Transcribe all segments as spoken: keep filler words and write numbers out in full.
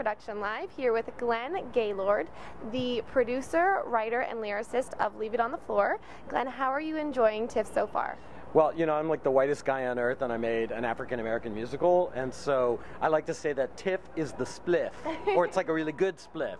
Production Live here with Glenn Gaylord, the producer, writer, and lyricist of Leave It on the Floor. Glenn, how are you enjoying TIFF so far? Well, you know, I'm like the whitest guy on earth, and I made an African-American musical, and so I like to say that TIFF is the spliff, or it's like a really good spliff.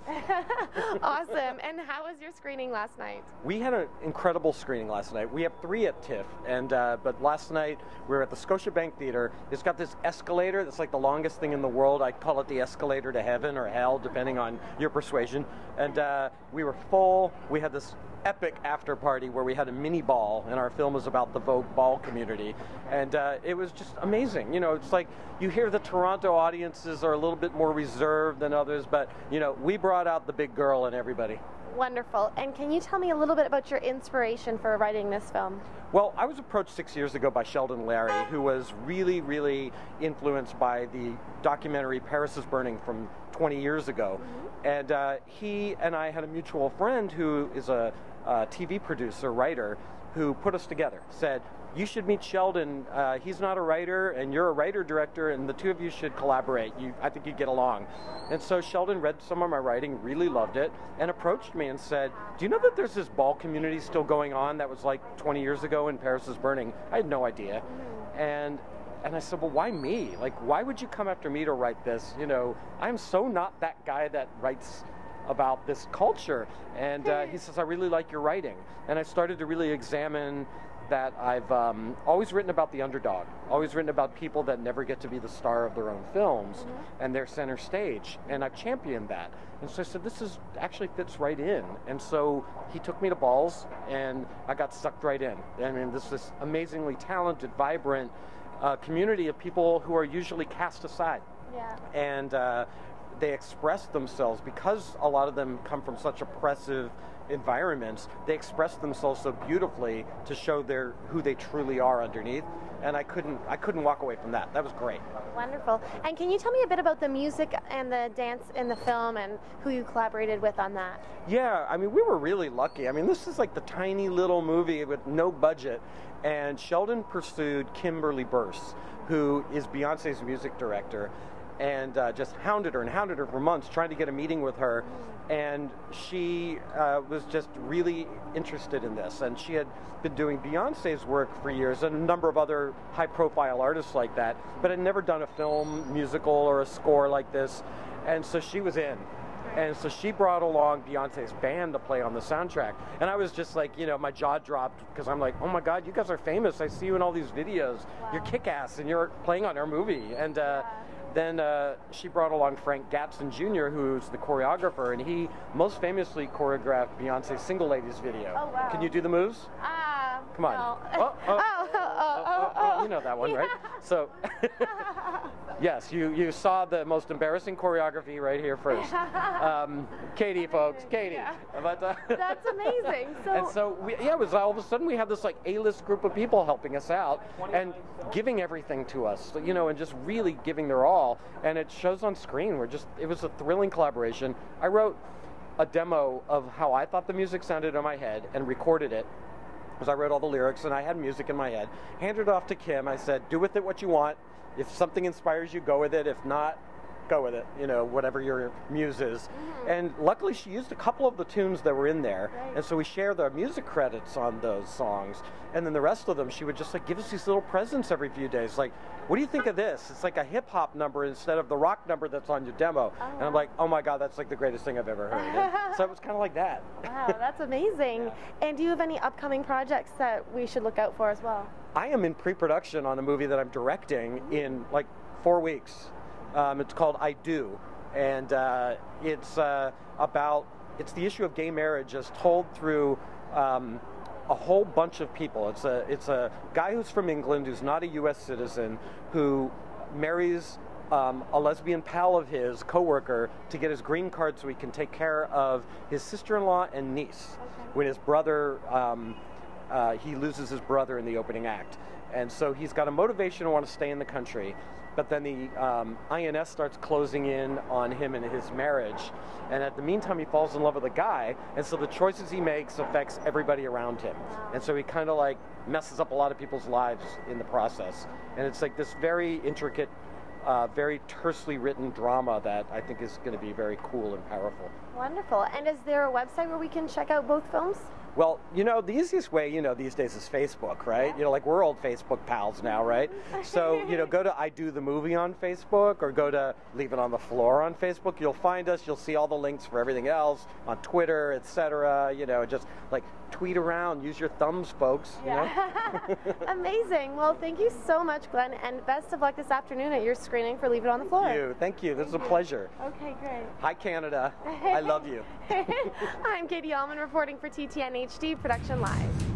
Awesome. And how was your screening last night? We had an incredible screening last night. We have three at TIFF, and, uh, but last night we were at the Scotiabank Theater. It's got this escalator that's like the longest thing in the world. I call it the escalator to heaven or hell, depending on your persuasion. And uh, we were full. We had this epic after party where we had a mini ball, and our film is about the Vogue ball community, and uh, it was just amazing. You know, it's like you hear the Toronto audiences are a little bit more reserved than others, but you know, we brought out the big girl in everybody. Wonderful. And can you tell me a little bit about your inspiration for writing this film? Well, I was approached six years ago by Sheldon Larry, who was really, really influenced by the documentary Paris is Burning from twenty years ago. Mm-hmm. And uh, he and I had a mutual friend who is a uh, T V producer, writer, who put us together, said, you should meet Sheldon. Uh, he's not a writer, and you're a writer-director, and the two of you should collaborate. You, I think you'd get along. And so Sheldon read some of my writing, really loved it, and approached me and said, do you know that there's this ball community still going on that was like twenty years ago in Paris is Burning? I had no idea. And, and I said, well, why me? Like, why would you come after me to write this? You know, I'm so not that guy that writes about this culture. And uh, he says, I really like your writing. And I started to really examine that. I've um, always written about the underdog, always written about people that never get to be the star of their own films, mm-hmm. and their center stage, and I've championed that. And so I said, this is actually fits right in. And so he took me to balls, and I got sucked right in. I mean, this is amazingly talented, vibrant uh, community of people who are usually cast aside. Yeah. And uh, they express themselves, because a lot of them come from such oppressive environments, they express themselves so beautifully to show their who they truly are underneath. And I couldn't I couldn't walk away from that. That was great. Wonderful. And can you tell me a bit about the music and the dance in the film and who you collaborated with on that? Yeah, I mean, we were really lucky. I mean, this is like the tiny little movie with no budget, and Sheldon pursued Kimberly Burse, who is Beyonce's music director, and uh, just hounded her and hounded her for months, trying to get a meeting with her. And she uh, was just really interested in this. And she had been doing Beyonce's work for years and a number of other high-profile artists like that, but had never done a film, musical, or a score like this. And so she was in. And so she brought along Beyonce's band to play on the soundtrack. And I was just like, you know, my jaw dropped, because I'm like, oh my God, you guys are famous. I see you in all these videos. Wow. You're kick-ass, and you're playing on our movie. And uh, yeah. Then uh, she brought along Frank Gatson, Junior, who's the choreographer, and he most famously choreographed Beyonce's Single Ladies video. Oh, wow. Can you do the moves? Ah. Uh, Come on. No. Oh, oh, oh, oh, oh, oh, oh, oh. You know that one, yeah. Right? So, yes, you, you saw the most embarrassing choreography right here first. Um, Katie, folks, Katie. Yeah. But, uh, that's amazing. So and so, we, yeah, it was all of a sudden we had this like A-list group of people helping us out and giving everything to us, you know, and just really giving their all. And it shows on screen. We're just, it was a thrilling collaboration. I wrote a demo of how I thought the music sounded in my head and recorded it, because I wrote all the lyrics and I had music in my head. Handed it off to Kim. I said, do with it what you want. If something inspires you, go with it. If not, go with it, you know, whatever your muse is. Mm-hmm. And luckily she used a couple of the tunes that were in there, right. And so we shared the music credits on those songs, and then the rest of them she would just like give us these little presents every few days, like, what do you think of this? It's like a hip-hop number instead of the rock number that's on your demo. Oh, and I'm like, oh my God, that's like the greatest thing I've ever heard. So it was kind of like that. Wow, that's amazing. Yeah. And do you have any upcoming projects that we should look out for as well? I am in pre-production on a movie that I'm directing in like four weeks. Um, it's called I Do, and uh, it's uh, about, it's the issue of gay marriage as told through um, a whole bunch of people. It's a, it's a guy who's from England, who's not a U S citizen, who marries um, a lesbian pal of his, coworker, to get his green card so he can take care of his sister-in-law and niece. Okay. When his brother, um, uh, he loses his brother in the opening act. And so he's got a motivation to want to stay in the country. But then the um, I N S starts closing in on him and his marriage. And at the meantime, he falls in love with a guy. And so the choices he makes affects everybody around him. And so he kind of like messes up a lot of people's lives in the process. And it's like this very intricate uh, very tersely written drama that I think is going to be very cool and powerful. Wonderful. And is there a website where we can check out both films? Well, you know, the easiest way, you know, these days is Facebook, right? Yeah. You know, like we're old Facebook pals now, right? So, you know, go to I Do the Movie on Facebook or go to Leave It on the Floor on Facebook. You'll find us. You'll see all the links for everything else on Twitter, et cetera. You know, just like tweet around. Use your thumbs, folks. Yeah. You know? Amazing. Well, thank you so much, Glenn. And best of luck this afternoon at your screening for Leave It on the Floor. Thank you. Thank you. This is a pleasure. Okay, great. Hi, Canada. I love you. I'm Katie Allman reporting for T T N H D Production Live.